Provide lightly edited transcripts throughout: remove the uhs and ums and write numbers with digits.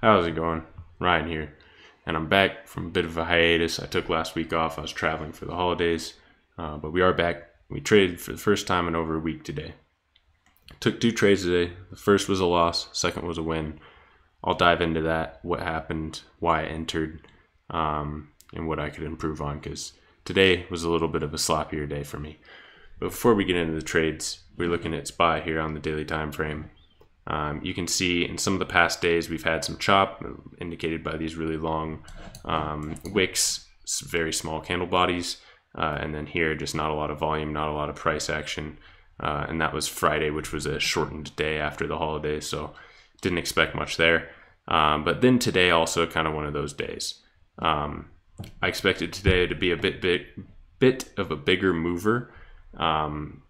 How's it going? Ryan here, and I'm back from a bit of a hiatus. I took last week off. I was traveling for the holidays, but we are back. We traded for the first time in over a week today. Took two trades today. The first was a loss. Second was a win. I'll dive into that, what happened, why I entered, and what I could improve on, because today was a little bit of a sloppier day for me. But before we get into the trades, we're looking at SPY here on the daily time frame. You can see in some of the past days we've had some chop, indicated by these really long wicks, very small candle bodies, and then here just not a lot of volume, not a lot of price action, and that was Friday, which was a shortened day after the holiday, so didn't expect much there. But then today also kind of one of those days. I expected today to be a bit of a bigger mover, and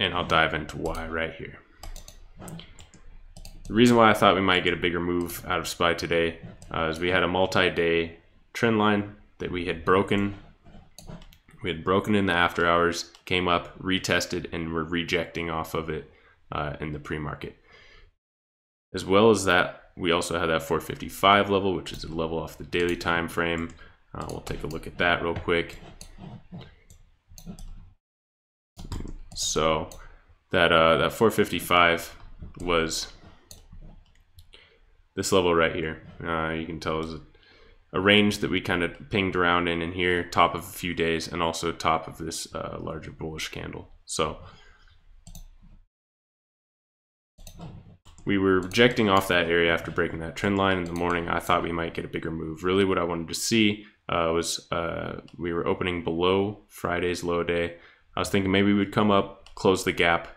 I'll dive into why right here. The reason why I thought we might get a bigger move out of SPY today is we had a multi-day trend line that we had broken. We had broken in the after hours, came up, retested, and were rejecting off of it in the pre-market. As well as that, we also had that 455 level, which is a level off the daily time frame. We'll take a look at that real quick. So that 455 was this level right here. You can tell is a range that we kind of pinged around in here, top of a few days, and also top of this larger bullish candle. So we were rejecting off that area after breaking that trend line in the morning. I thought we might get a bigger move. Really what I wanted to see was we were opening below Friday's low day. I was thinking maybe we would come up, close the gap,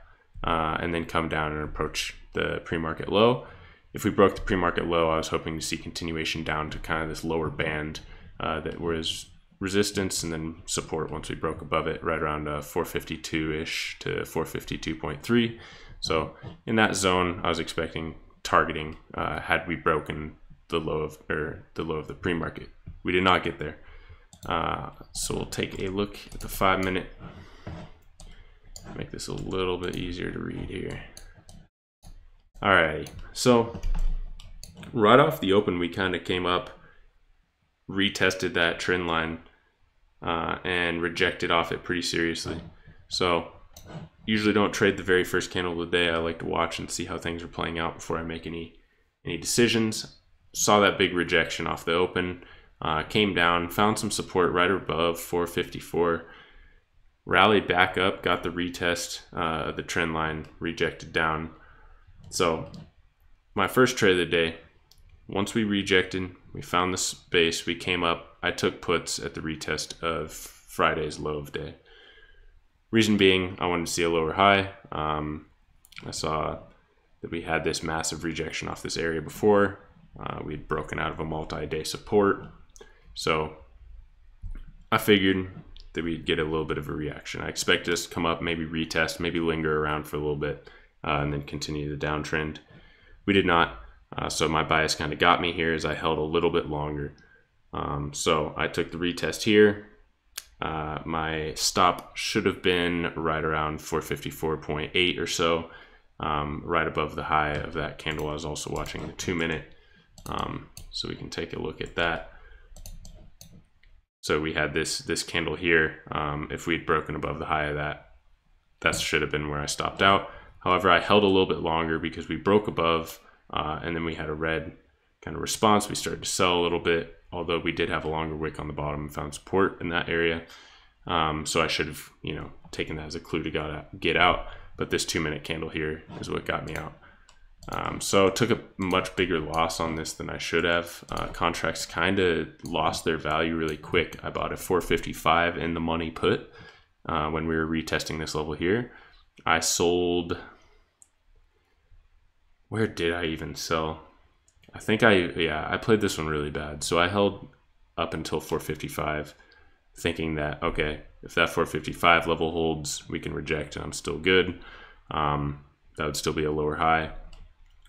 and then come down and approach the pre-market low. If we broke the pre-market low, I was hoping to see continuation down to kind of this lower band that was resistance and then support once we broke above it, right around 452-ish to 452.3. So in that zone, I was expecting targeting had we broken the low of the pre-market. We did not get there. So we'll take a look at the 5-minute. Make this a little bit easier to read here. Alrighty, so right off the open, we kind of came up, retested that trend line, and rejected off it pretty seriously. So usually don't trade the very first candle of the day. I like to watch and see how things are playing out before I make any decisions. Saw that big rejection off the open, came down, found some support right above 454, rallied back up, got the retest, the trend line, rejected down. So my first trade of the day, once we rejected, we found the space, we came up, I took puts at the retest of Friday's low of day. Reason being, I wanted to see a lower high. I saw that we had this massive rejection off this area before. We had broken out of a multi-day support. So I figured that we'd get a little bit of a reaction. I expected us to come up, maybe retest, maybe linger around for a little bit, and then continue the downtrend. We did not, so my bias kind of got me here as I held a little bit longer. So I took the retest here. My stop should have been right around 454.8 or so, right above the high of that candle. I was also watching the 2-minute, so we can take a look at that. So we had this candle here. If we'd broken above the high of that should have been where I stopped out. However, I held a little bit longer because we broke above, and then we had a red kind of response. We started to sell a little bit, although we did have a longer wick on the bottom and found support in that area. So I should have, taken that as a clue to get out. But this 2-minute candle here is what got me out. So took a much bigger loss on this than I should have. Contracts kind of lost their value really quick. I bought a 455 in the money put when we were retesting this level here. I sold. Where did I even sell? I think I played this one really bad. So I held up until 455 thinking that, okay, if that 455 level holds, we can reject and I'm still good. That would still be a lower high.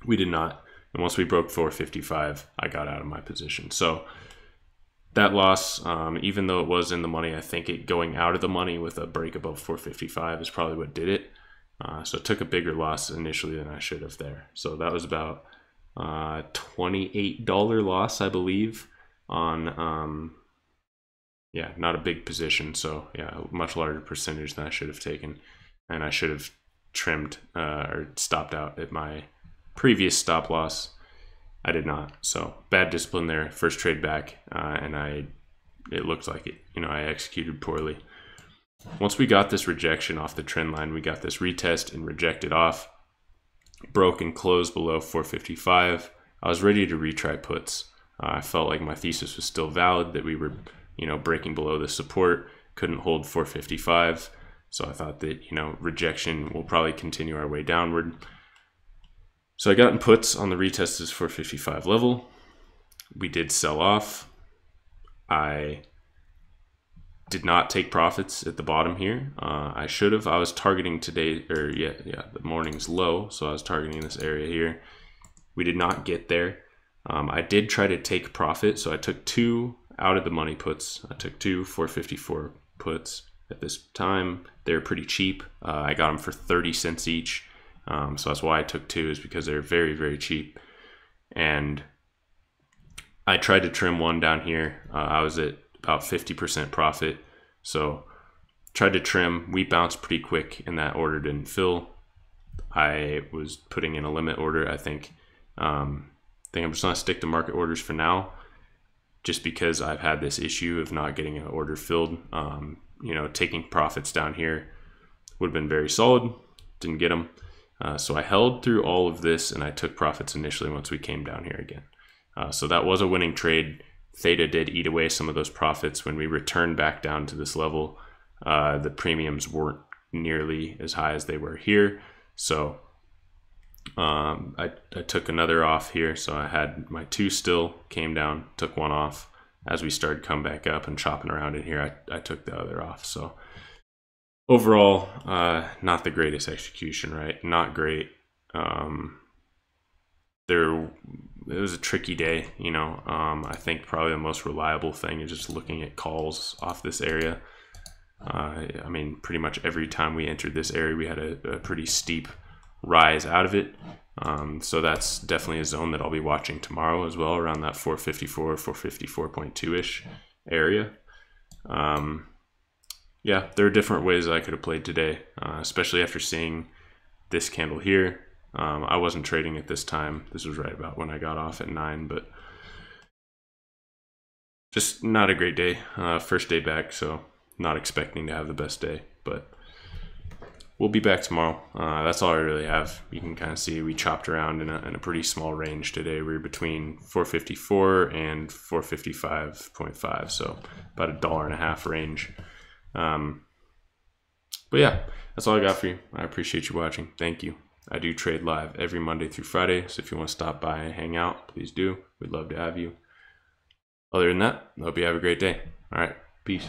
We did not. And once we broke 455, I got out of my position. So that loss, even though it was in the money, I think it going out of the money with a break above 455 is probably what did it. So it took a bigger loss initially than I should have there. So that was about $28 loss, I believe, on yeah, not a big position, so yeah, a much larger percentage than I should have taken, and I should have trimmed or stopped out at my previous stop loss. I did not, so bad discipline there. First trade back, and it looked like it. You know, I executed poorly. Once we got this rejection off the trend line, we got this retest and rejected off, broke and closed below 455. I was ready to retry puts. I felt like my thesis was still valid, that we were, you know, breaking below the support, couldn't hold 455. So I thought that, you know, rejection will probably continue our way downward. So I got in puts on the retested 455 level. We did sell off. I did not take profits at the bottom here. I should have. I was targeting today, or yeah, the morning's low, so I was targeting this area here. We did not get there. I did try to take profit, so I took two out of the money puts. I took two 454 puts at this time. They're pretty cheap. I got them for 30 cents each. So that's why I took two, is because they're very, very cheap. And I tried to trim one down here. I was at about 50% profit. So tried to trim. We bounced pretty quick, and that order didn't fill. I was putting in a limit order, I think. I think I'm just going to stick to market orders for now, just because I've had this issue of not getting an order filled. You know, taking profits down here would have been very solid. Didn't get them. So I held through all of this, and I took profits initially once we came down here again. So that was a winning trade. Theta did eat away some of those profits. When we returned back down to this level, the premiums weren't nearly as high as they were here. So I took another off here. So I had my two still, came down, took one off. As we started coming back up and chopping around in here, I took the other off. So overall, not the greatest execution, right? Not great. It was a tricky day, you know. I think probably the most reliable thing is just looking at calls off this area. I mean, pretty much every time we entered this area, we had a pretty steep rise out of it. So that's definitely a zone that I'll be watching tomorrow as well, around that 454, 454.2-ish area. Yeah, there are different ways I could have played today, especially after seeing this candle here. I wasn't trading at this time. This was right about when I got off at 9, but just not a great day. First day back, so not expecting to have the best day, but we'll be back tomorrow. That's all I really have. You can kind of see we chopped around in a pretty small range today. We were between 454 and 455.5, so about $1.50 range. But yeah, that's all I got for you. I appreciate you watching. Thank you. I do trade live every Monday through Friday, so if you want to stop by and hang out, please do. We'd love to have you. Other than that, I hope you have a great day. All right, peace.